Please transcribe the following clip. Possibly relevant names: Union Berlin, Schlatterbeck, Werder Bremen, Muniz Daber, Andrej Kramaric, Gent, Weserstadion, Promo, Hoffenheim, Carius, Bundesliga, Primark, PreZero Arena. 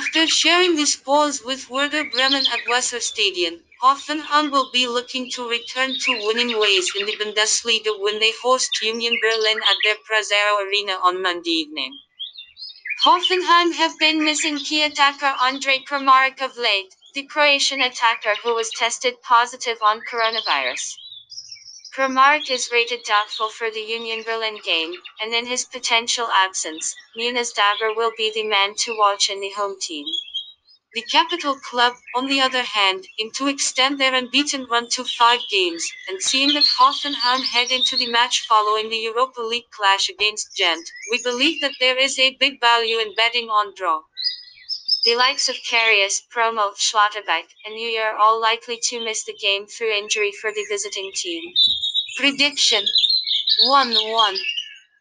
After sharing his balls with Werder Bremen at Weserstadion, Hoffenheim will be looking to return to winning ways in the Bundesliga when they host Union Berlin at their PreZero Arena on Monday evening. Hoffenheim have been missing key attacker Andrej Kramaric of late, the Croatian attacker who was tested positive on coronavirus. Primark is rated doubtful for the Union Berlin game, and in his potential absence, Muniz Daber will be the man to watch in the home team. The capital club, on the other hand, aim to extend their unbeaten run to 5 games, and seeing that Hoffenheim head into the match following the Europa League clash against Gent, we believe that there is a big value in betting on draw. The likes of Carius, Promo, Schlatterbeck, and New Year are all likely to miss the game through injury for the visiting team. Prediction 1-1.